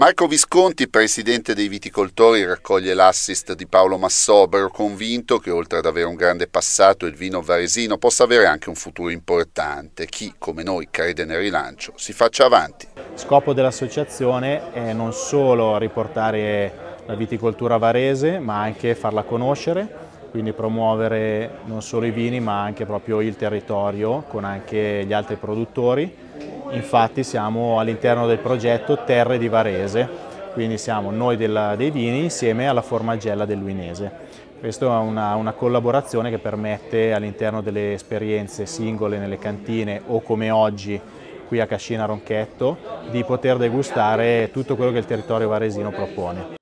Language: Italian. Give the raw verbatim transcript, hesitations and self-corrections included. Marco Visconti, presidente dei viticoltori, raccoglie l'assist di Paolo Massobrio, convinto che oltre ad avere un grande passato il vino varesino possa avere anche un futuro importante. Chi, come noi, crede nel rilancio, si faccia avanti. Scopo dell'associazione è non solo riportare la viticoltura varese, ma anche farla conoscere, quindi promuovere non solo i vini ma anche proprio il territorio con anche gli altri produttori. Infatti siamo all'interno del progetto Terre di Varese, quindi siamo noi della, dei vini insieme alla Formagella del Luinese. Questa è una, una collaborazione che permette all'interno delle esperienze singole nelle cantine o come oggi qui a Cascina Ronchetto di poter degustare tutto quello che il territorio varesino propone.